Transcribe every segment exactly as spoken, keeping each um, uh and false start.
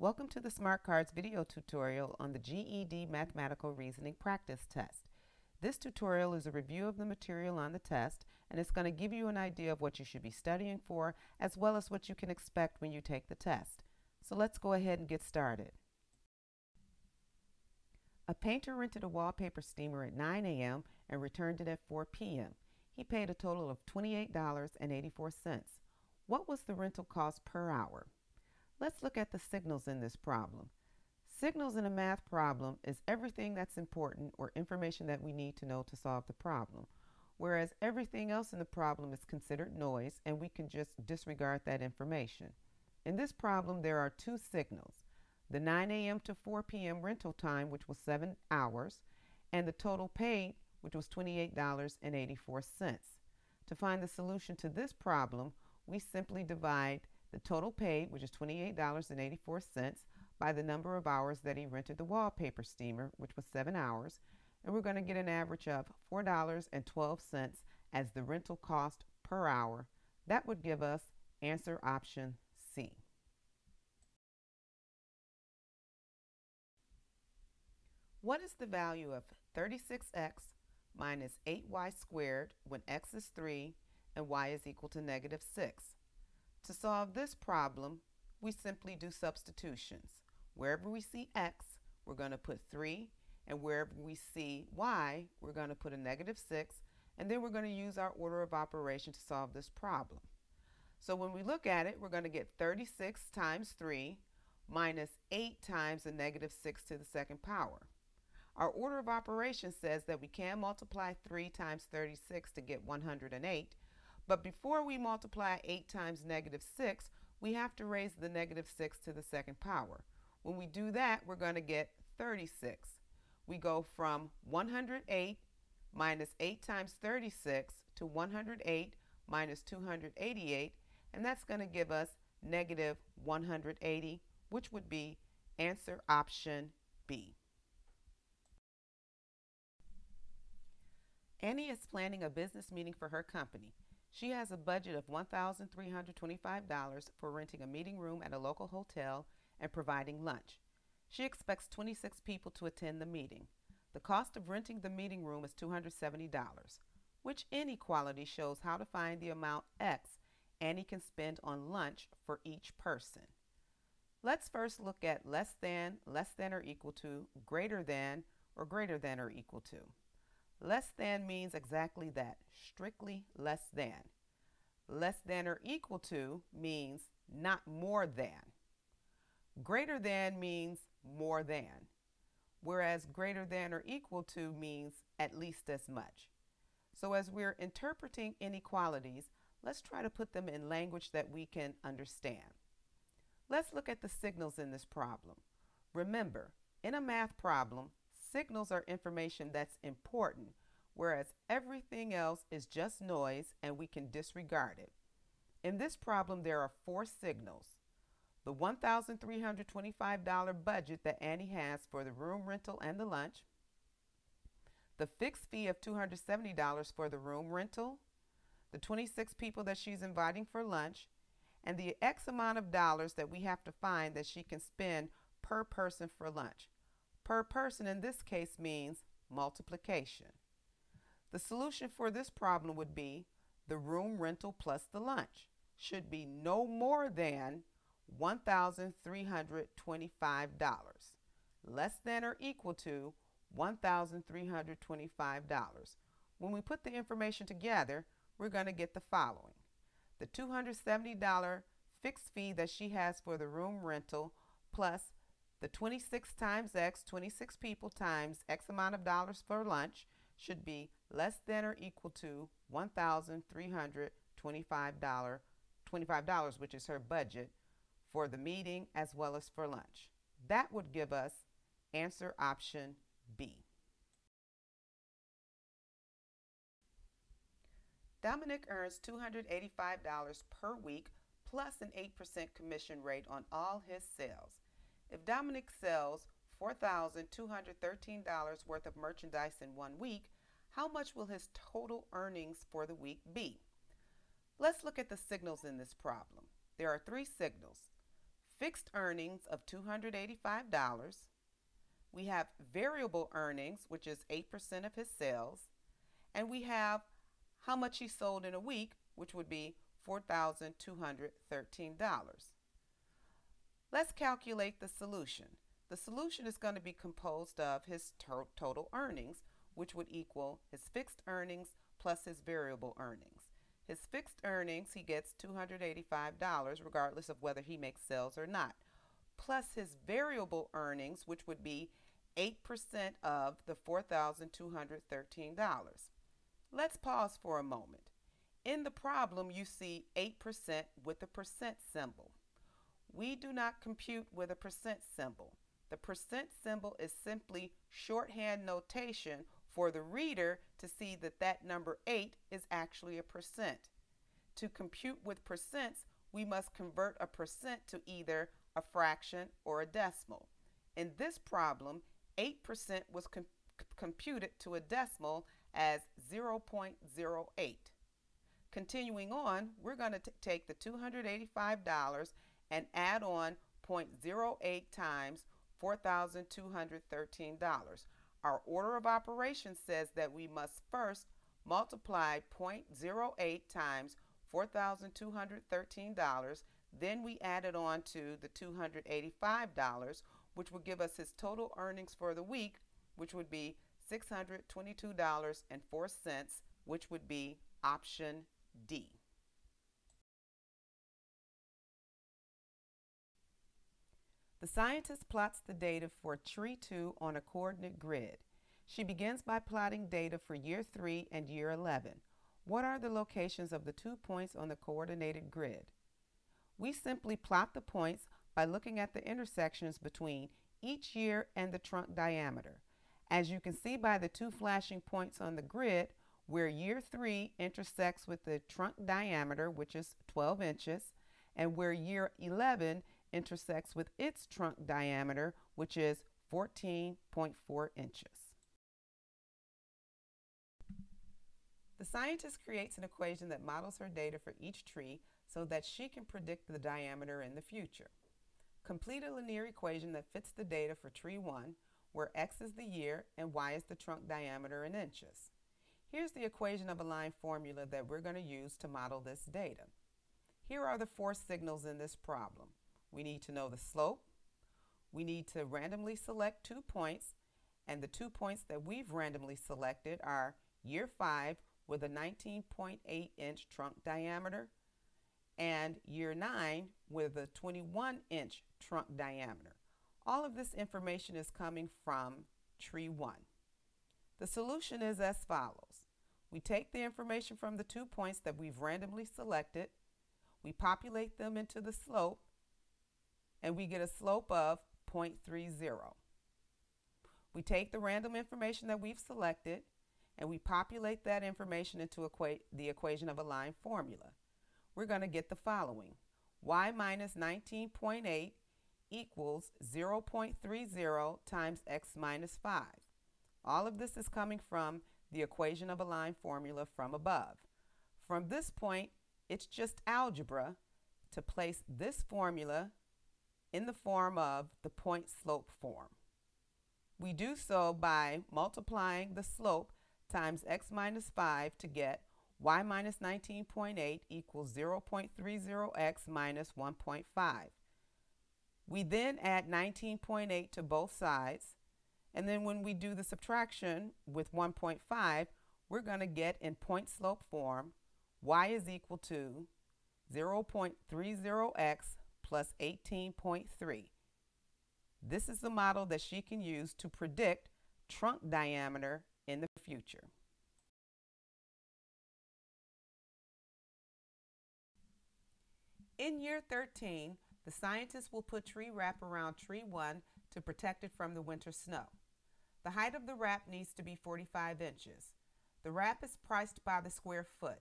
Welcome to the Smart Cards video tutorial on the G E D Mathematical Reasoning Practice Test. This tutorial is a review of the material on the test, and it's going to give you an idea of what you should be studying for, as well as what you can expect when you take the test. So let's go ahead and get started. A painter rented a wallpaper steamer at nine A M and returned it at four P M He paid a total of twenty-eight dollars and eighty-four cents. What was the rental cost per hour? Let's look at the signals in this problem. Signals in a math problem is everything that's important or information that we need to know to solve the problem, whereas everything else in the problem is considered noise and we can just disregard that information. In this problem, there are two signals: the nine A M to four P M rental time, which was seven hours, and the total paid, which was twenty-eight dollars and eighty-four cents. To find the solution to this problem, we simply divide the total paid, which is twenty-eight dollars and eighty-four cents, by the number of hours that he rented the wallpaper steamer, which was seven hours, and we're going to get an average of four dollars and twelve cents as the rental cost per hour. That would give us answer option C. What is the value of thirty-six x minus eight y squared when x is three and y is equal to negative six? To solve this problem, we simply do substitutions. Wherever we see x, we're going to put three, and wherever we see y, we're going to put a negative six, and then we're going to use our order of operation to solve this problem. So when we look at it, we're going to get thirty-six times three minus eight times the negative six to the second power. Our order of operations says that we can multiply three times thirty-six to get one hundred eight, but before we multiply eight times negative six, we have to raise the negative six to the second power. When we do that, we're going to get thirty-six. We go from one hundred eight minus eight times thirty-six to one hundred eight minus two hundred eighty-eight, and that's going to give us negative one hundred eighty, which would be answer option B. Annie is planning a business meeting for her company. She has a budget of one thousand three hundred twenty-five dollars for renting a meeting room at a local hotel and providing lunch. She expects twenty-six people to attend the meeting. The cost of renting the meeting room is two hundred seventy dollars. Which inequality shows how to find the amount X Annie can spend on lunch for each person? Let's first look at less than, less than or equal to, greater than, or greater than or equal to. Less than means exactly that, strictly less than. Less than or equal to means not more than. Greater than means more than, whereas greater than or equal to means at least as much. So as we're interpreting inequalities, let's try to put them in language that we can understand. Let's look at the signals in this problem. Remember, in a math problem, signals are information that's important, whereas everything else is just noise and we can disregard it. In this problem, there are four signals: the one thousand three hundred twenty-five dollars budget that Annie has for the room rental and the lunch, the fixed fee of two hundred seventy dollars for the room rental, the twenty-six people that she's inviting for lunch, and the X amount of dollars that we have to find that she can spend per person for lunch. Per person in this case means multiplication. The solution for this problem would be the room rental plus the lunch should be no more than one thousand three hundred twenty-five dollars, less than or equal to one thousand three hundred twenty-five dollars. When we put the information together, we're going to get the following: the two hundred seventy dollars fixed fee that she has for the room rental plus the twenty-six times x, twenty-six people times x amount of dollars for lunch should be less than or equal to one thousand three hundred twenty-five dollars, twenty-five dollars, which is her budget for the meeting as well as for lunch. That would give us answer option B. Dominic earns two hundred eighty-five dollars per week plus an eight percent commission rate on all his sales. If Dominic sells four thousand two hundred thirteen dollars worth of merchandise in one week, how much will his total earnings for the week be? Let's look at the signals in this problem. There are three signals: fixed earnings of two hundred eighty-five dollars. We have variable earnings, which is eight percent of his sales. And we have how much he sold in a week, which would be four thousand two hundred thirteen dollars. Let's calculate the solution. The solution is going to be composed of his total earnings, which would equal his fixed earnings plus his variable earnings. His fixed earnings, he gets two hundred eighty-five dollars regardless of whether he makes sales or not, plus his variable earnings, which would be eight percent of the four thousand two hundred thirteen dollars. Let's pause for a moment. In the problem, you see eight percent with the percent symbol. We do not compute with a percent symbol. The percent symbol is simply shorthand notation for the reader to see that that number eight is actually a percent. To compute with percents, we must convert a percent to either a fraction or a decimal. In this problem, eight percent was com computed to a decimal as zero point zero eight. Continuing on, we're going to take the two hundred eighty-five dollars and add on zero point zero eight times four thousand two hundred thirteen dollars. Our order of operations says that we must first multiply zero point zero eight times four thousand two hundred thirteen dollars, then we add it on to the two hundred eighty-five dollars, which would give us his total earnings for the week, which would be six hundred twenty-two dollars and four cents, which would be option D. The scientist plots the data for tree two on a coordinate grid. She begins by plotting data for year three and year eleven. What are the locations of the two points on the coordinated grid? We simply plot the points by looking at the intersections between each year and the trunk diameter. As you can see by the two flashing points on the grid, where year three intersects with the trunk diameter, which is twelve inches, and where year eleven intersects with its trunk diameter, which is fourteen point four inches. The scientist creates an equation that models her data for each tree so that she can predict the diameter in the future. Complete a linear equation that fits the data for tree one, where x is the year and y is the trunk diameter in inches. Here's the equation of a line formula that we're going to use to model this data. Here are the four signals in this problem. We need to know the slope, we need to randomly select two points, and the two points that we've randomly selected are year five with a nineteen point eight inch trunk diameter and year nine with a twenty-one inch trunk diameter. All of this information is coming from tree one. The solution is as follows. We take the information from the two points that we've randomly selected, we populate them into the slope, and we get a slope of zero point three zero. We take the random information that we've selected and we populate that information into equa the equation of a line formula. We're going to get the following. Y minus nineteen point eight equals zero point three zero times x minus five. All of this is coming from the equation of a line formula from above. From this point, it's just algebra to place this formula in the form of the point slope form. We do so by multiplying the slope times x minus five to get y minus nineteen point eight equals zero point three zero x minus one point five. We then add nineteen point eight to both sides, and then when we do the subtraction with one point five, we're going to get in point slope form y is equal to zero point three zero x plus eighteen point three. This is the model that she can use to predict trunk diameter in the future. In year thirteen, the scientist will put tree wrap around tree one to protect it from the winter snow. The height of the wrap needs to be forty-five inches. The wrap is priced by the square foot.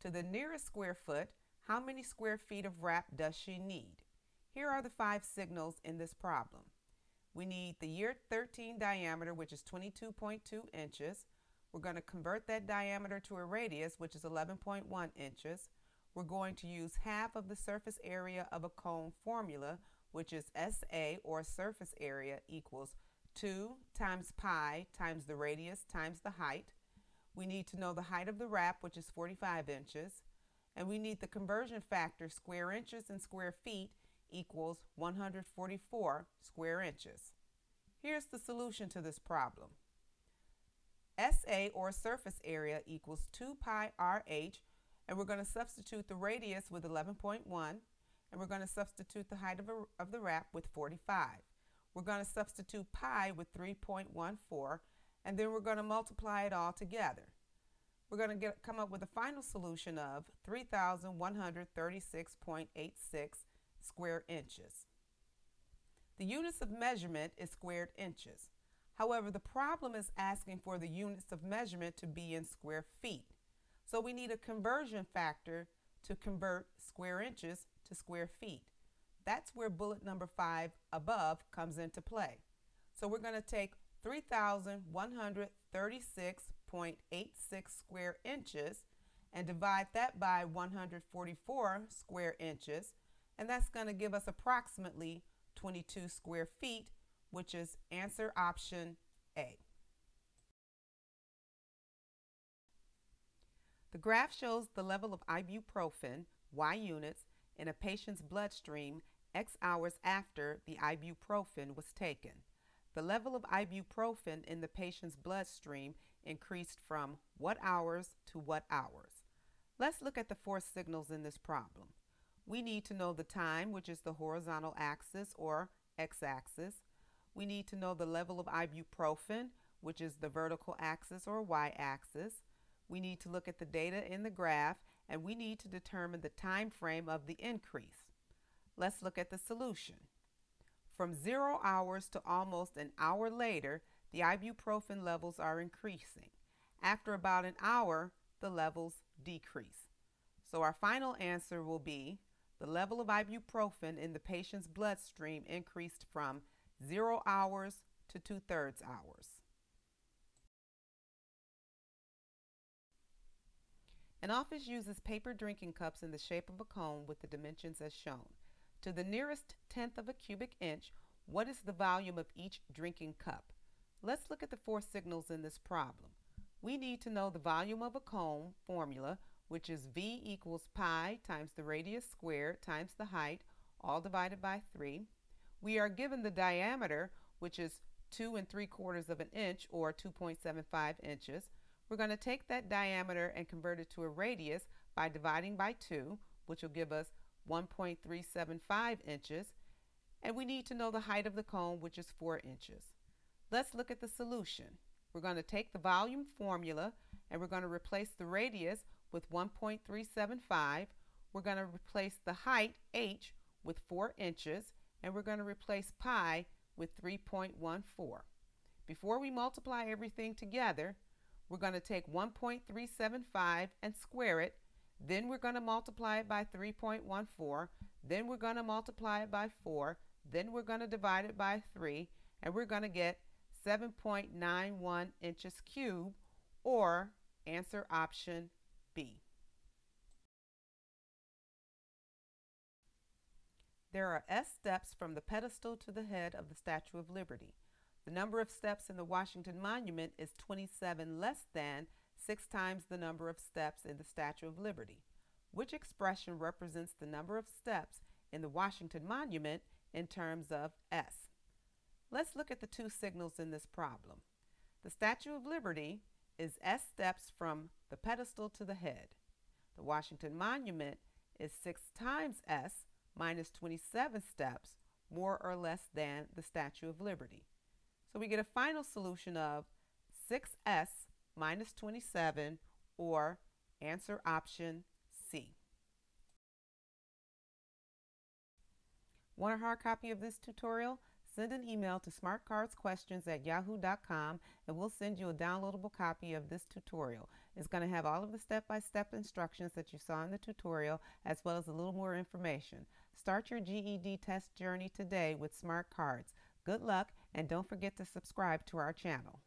To the nearest square foot, how many square feet of wrap does she need? Here are the five signals in this problem. We need the year thirteen diameter, which is twenty-two point two inches. We're going to convert that diameter to a radius, which is eleven point one inches. We're going to use half of the surface area of a cone formula, which is S A, or surface area, equals two times pi times the radius times the height. We need to know the height of the wrap, which is forty-five inches. And we need the conversion factor, square inches and square feet, equals one hundred forty-four square inches. Here's the solution to this problem. S A, or surface area, equals two pi R H, and we're going to substitute the radius with eleven point one, and we're going to substitute the height of, a, of the wrap with forty-five. We're going to substitute pi with three point one four, and then we're going to multiply it all together. We're going to get, come up with a final solution of three thousand one hundred thirty-six point eight six square inches. The units of measurement is squared inches. However, the problem is asking for the units of measurement to be in square feet. So we need a conversion factor to convert square inches to square feet. That's where bullet number five above comes into play. So we're going to take three thousand one hundred thirty-six point eight six square inches and divide that by one hundred forty-four square inches, and that's going to give us approximately twenty-two square feet, which is answer option A. The graph shows the level of ibuprofen, Y units, in a patient's bloodstream X hours after the ibuprofen was taken. The level of ibuprofen in the patient's bloodstream increased from what hours to what hours. Let's look at the four signals in this problem. We need to know the time, which is the horizontal axis or x-axis. We need to know the level of ibuprofen, which is the vertical axis or y-axis. We need to look at the data in the graph, and we need to determine the time frame of the increase. Let's look at the solution. From zero hours to almost an hour later, the ibuprofen levels are increasing. After about an hour, the levels decrease. So our final answer will be the level of ibuprofen in the patient's bloodstream increased from zero hours to two-thirds hours. An office uses paper drinking cups in the shape of a cone with the dimensions as shown. To the nearest tenth of a cubic inch, what is the volume of each drinking cup? Let's look at the four signals in this problem. We need to know the volume of a cone formula, which is V equals pi times the radius squared times the height, all divided by three. We are given the diameter, which is two and three quarters of an inch, or two point seven five inches. We're going to take that diameter and convert it to a radius by dividing by two, which will give us one point three seven five inches, and we need to know the height of the cone, which is four inches. Let's look at the solution. We're going to take the volume formula and we're going to replace the radius with one point three seven five. We're going to replace the height, h, with four inches, and we're going to replace pi with three point one four. Before we multiply everything together, we're going to take one point three seven five and square it. Then we're going to multiply it by three point one four, then we're going to multiply it by four, then we're going to divide it by three, and we're going to get seven point nine one inches cubed, or answer option B. There are S steps from the pedestal to the head of the Statue of Liberty. The number of steps in the Washington Monument is twenty-seven less than six times the number of steps in the Statue of Liberty. Which expression represents the number of steps in the Washington Monument in terms of S? Let's look at the two signals in this problem. The Statue of Liberty is S steps from the pedestal to the head. The Washington Monument is six times S minus twenty-seven steps, more or less than the Statue of Liberty. So we get a final solution of six S minus twenty-seven, or answer option C. Want a hard copy of this tutorial? Send an email to smart cards questions at yahoo dot com and we'll send you a downloadable copy of this tutorial. It's going to have all of the step-by-step instructions that you saw in the tutorial, as well as a little more information. Start your G E D test journey today with Smart Cards. Good luck, and don't forget to subscribe to our channel.